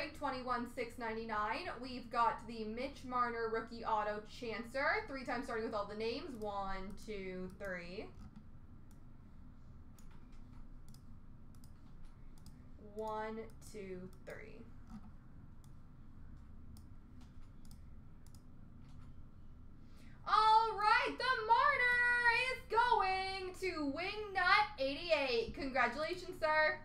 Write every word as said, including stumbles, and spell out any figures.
break, twenty-one six ninety-nine. We've got the Mitch Marner Rookie Auto Chancer. Three times starting with all the names. One, two, three. One, two, three. All right, the Marner is going to Wingnut eighty-eight. Congratulations, sir.